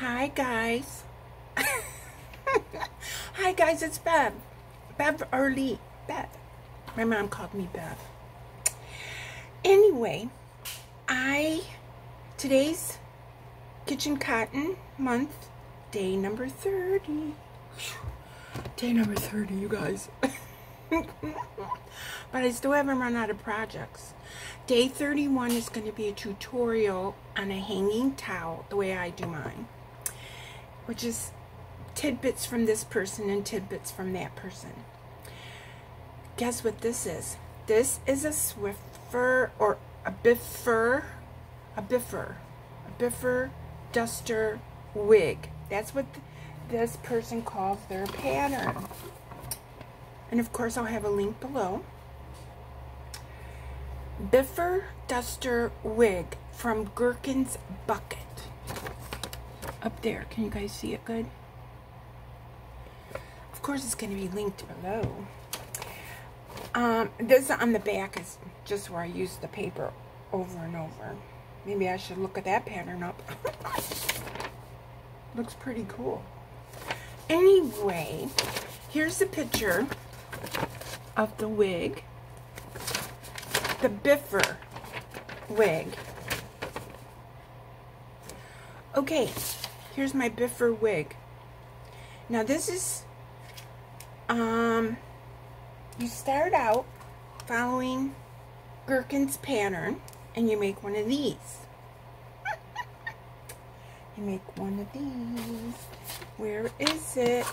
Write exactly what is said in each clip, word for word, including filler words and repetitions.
Hi guys. Hi guys, it's Bev. Bev Early. Bev. My mom called me Bev. Anyway, I today's Kitchen Cotton Month, day number thirty. Day number thirty, you guys. But I still haven't run out of projects. Day thirty-one is going to be a tutorial on a hanging towel, the way I do mine, which is tidbits from this person and tidbits from that person. Guess what this is? This is a Swiffer or a Biffer, a Biffer, a Biffer Duster Wig. That's what th this person calls their pattern. And of course, I'll have a link below. Biffer Duster Wig from Gherkin's Bucket. Up there, can you guys see it good? Of course, it's going to be linked below. Um, this on the back is just where I used the paper over and over. Maybe I should look at that pattern up. Looks pretty cool. Anyway, here's a picture of the wig, the Biffer wig. Okay, here's my Biffer wig. Now this is, um, you start out following Gherkin's pattern and you make one of these. You make one of these. Where is it?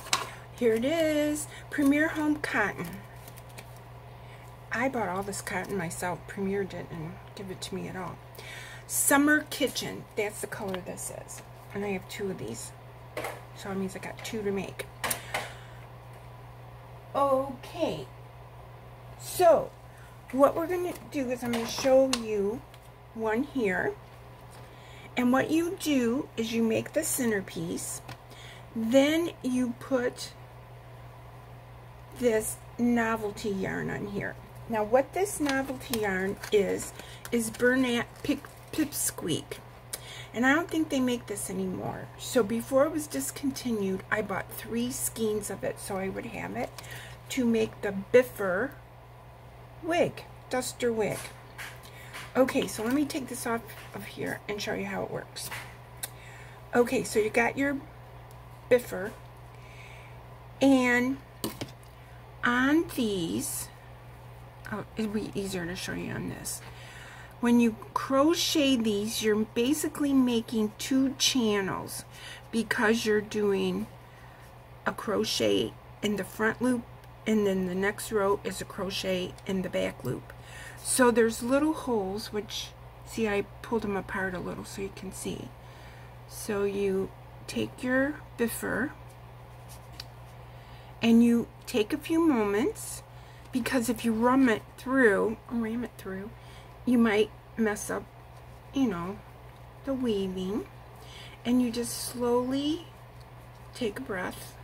Here it is, Premier Home Cotton. I bought all this cotton myself. Premier didn't give it to me at all. Summer Kitchen, that's the color this is. And I have two of these. So it means I got two to make. Okay. So, what we're gonna do is I'm gonna show you one here. And what you do is you make the centerpiece. Then you put this novelty yarn on here. Now what this novelty yarn is, is Bernat Pipsqueak. And I don't think they make this anymore. So before it was discontinued, I bought three skeins of it so I would have it to make the Biffer wig, duster wig. Okay, so let me take this off of here and show you how it works. Okay, so you got your Biffer, and on these, oh, it'd be easier to show you on this. When you crochet these, you're basically making two channels because you're doing a crochet in the front loop, and then the next row is a crochet in the back loop. So there's little holes, which, see, I pulled them apart a little so you can see. So you take your Biffer and you take a few moments, because if you ram it through, ram it through, you might mess up, you know, the weaving. And you just slowly take a breath,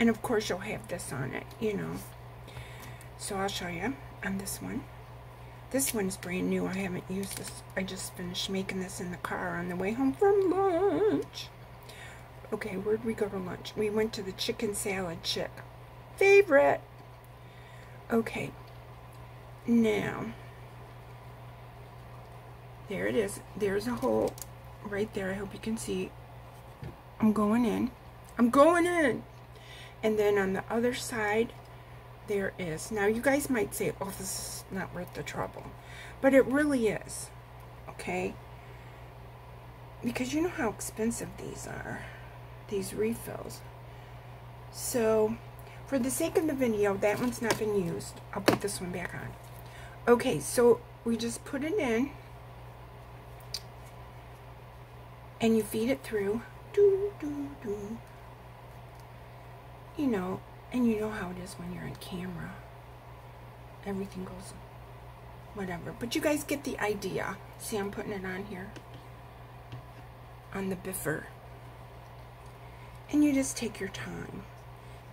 and of course you'll have this on it, you know. So I'll show you on this one. This one's brand new. I haven't used this. I just finished making this in the car on the way home from lunch. Okay, where'd we go to lunch? We went to the chicken salad chick. Favorite! Okay, now, there it is. There's a hole right there. I hope you can see. I'm going in. I'm going in! And then on the other side, there is. Now, you guys might say, oh, this is not worth the trouble. But it really is, okay? Because you know how expensive these are. These refills. So for the sake of the video, that one's not been used. I'll put this one back on. Okay, so we just put it in and you feed it through, do do do, you know. And you know how it is when you're on camera, everything goes whatever, but you guys get the idea. See, I'm putting it on here on the Biffer. And you just take your time,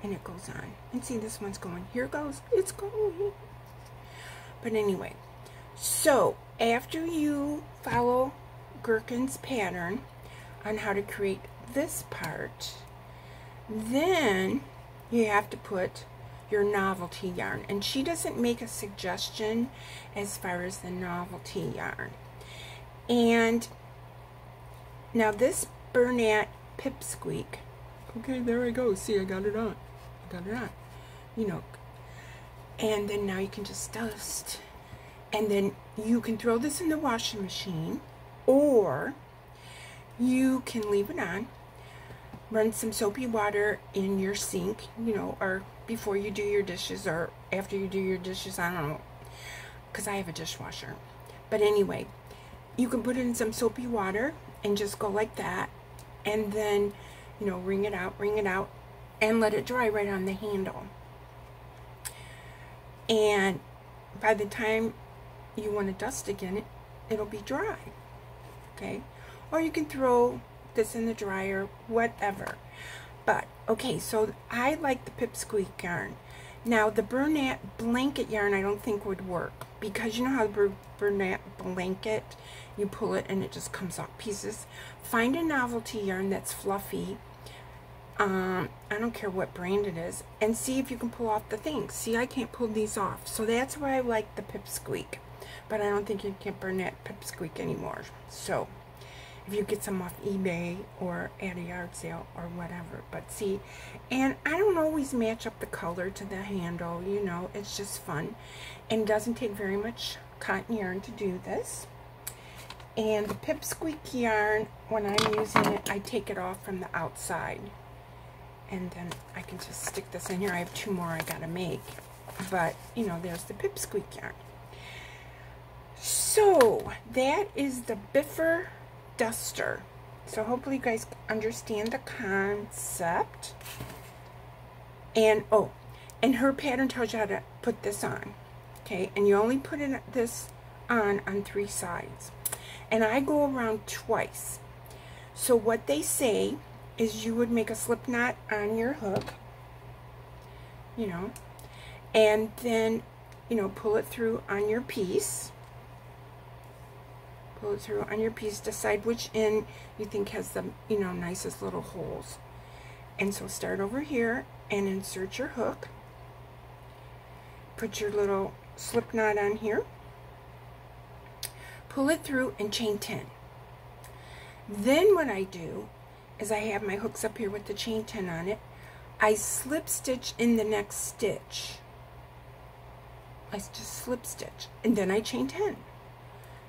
and it goes on. And see, this one's going. Here it goes. It's going. But anyway, so after you follow Gherkin's pattern on how to create this part. Then you have to put your novelty yarn, and she doesn't make a suggestion as far as the novelty yarn. And now this Bernat Pipsqueak, okay, there I go, see, I got it on, I got it on, you know, and then now you can just dust, and then you can throw this in the washing machine, or you can leave it on, run some soapy water in your sink, you know, or before you do your dishes, or after you do your dishes, I don't know, because I have a dishwasher. But anyway, you can put in some soapy water and just go like that, and then, you know, wring it out, wring it out, and let it dry right on the handle. And by the time you want to dust again, it, it'll be dry, okay? Or you can throw this in the dryer, whatever. But, okay, so I like the Pipsqueak yarn. Now, the Bernat blanket yarn I don't think would work, because you know how the Bernat blanket, you pull it and it just comes off pieces. Find a novelty yarn that's fluffy. Um, I don't care what brand it is, and see if you can pull off the things. See, I can't pull these off, so that's why I like the Pipsqueak. But I don't think you can Bernat Pipsqueak anymore. So, if you get some off eBay or at a yard sale or whatever, but see, and I don't always match up the color to the handle, you know, it's just fun, and it doesn't take very much cotton yarn to do this. And the Pipsqueak yarn, when I'm using it, I take it off from the outside, and then I can just stick this in here. I have two more I gotta make, but you know, there's the Pipsqueak yarn. So that is the Biffer Duster. So hopefully you guys understand the concept. And oh, and her pattern tells you how to put this on, okay? And you only put in this on on three sides, and I go around twice. So what they say is you would make a slip knot on your hook, you know, and then, you know, pull it through on your piece. Pull it through on your piece, decide which end you think has the, you know, nicest little holes. And so start over here and insert your hook. Put your little slip knot on here. Pull it through and chain ten. Then what I do is I have my hooks up here with the chain ten on it. I slip stitch in the next stitch. I just slip stitch, and then I chain ten.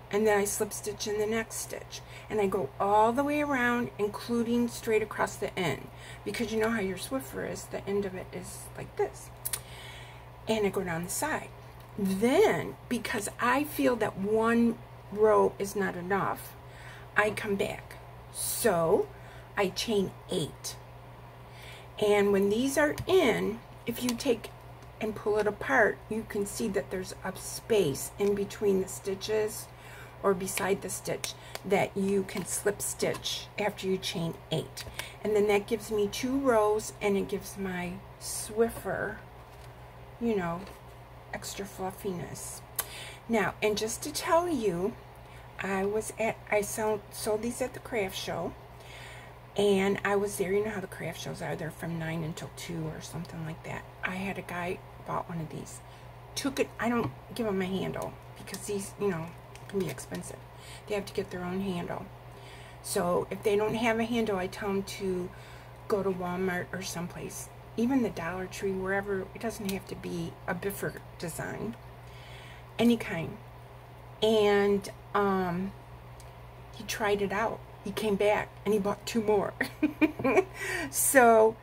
And then I slip stitch in the next stitch, and I go all the way around, including straight across the end, because you know how your Swiffer is, the end of it is like this, and I go down the side. Then, because I feel that one row is not enough, I come back, so I chain eight. And when these are in, if you take and pull it apart, you can see that there's a space in between the stitches, or beside the stitch, that you can slip stitch after you chain eight. And then that gives me two rows, and it gives my Swiffer, you know, extra fluffiness. Now, and just to tell you, I was at, I sold, sold these at the craft show, and I was there. You know how the craft shows are, they're from nine until two or something like that. I had a guy bought one of these, took it, I don't give him a handle, because he's, you know, can be expensive. They have to get their own handle. So if they don't have a handle, I tell them to go to Walmart or someplace, even the Dollar Tree, wherever. It doesn't have to be a Biffer design, any kind. And um, he tried it out. He came back and he bought two more. So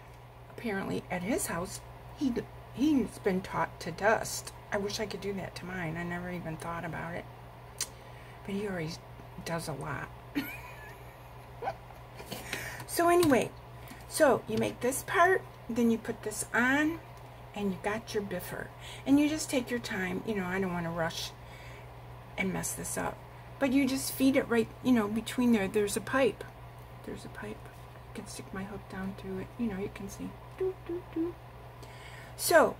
apparently at his house, he he's been taught to dust. I wish I could do that to mine. I never even thought about it. But he already does a lot. So anyway, so you make this part, then you put this on, and you got your Biffer. And you just take your time. You know, I don't want to rush and mess this up. But you just feed it right, you know, between there. There's a pipe. There's a pipe. I can stick my hook down through it. You know, you can see. Doo, doo, doo. So,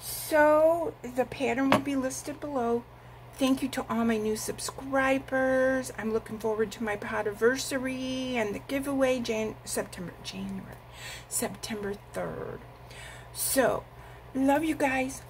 so the pattern will be listed below. Thank you to all my new subscribers. I'm looking forward to my podiversary and the giveaway Jan September, January, September third. So, love you guys.